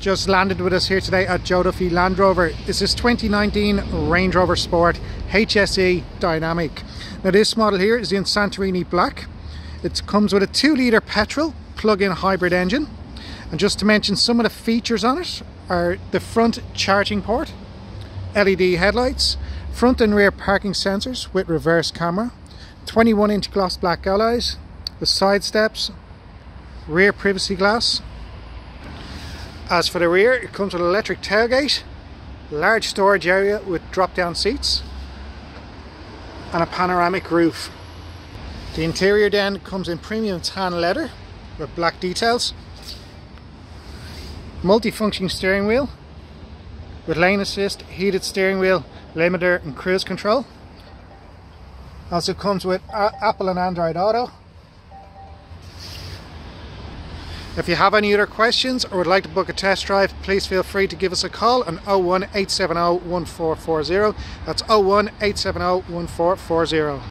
Just landed with us here today at Joe Duffy Land Rover. This is 2019 Range Rover Sport HSE Dynamic. Now this model here is in Santorini Black. It comes with a 2-litre petrol plug-in hybrid engine. And just to mention some of the features on it are the front charging port, LED headlights, front and rear parking sensors with reverse camera, 21-inch gloss black alloys, the side steps, rear privacy glass. As for the rear, it comes with an electric tailgate, large storage area with drop-down seats, and a panoramic roof. The interior then comes in premium tan leather with black details, multi-functioning steering wheel with lane assist, heated steering wheel, limiter and cruise control. Also comes with Apple and Android Auto. If you have any other questions or would like to book a test drive, please feel free to give us a call on 01870 1440. That's 01870 1440.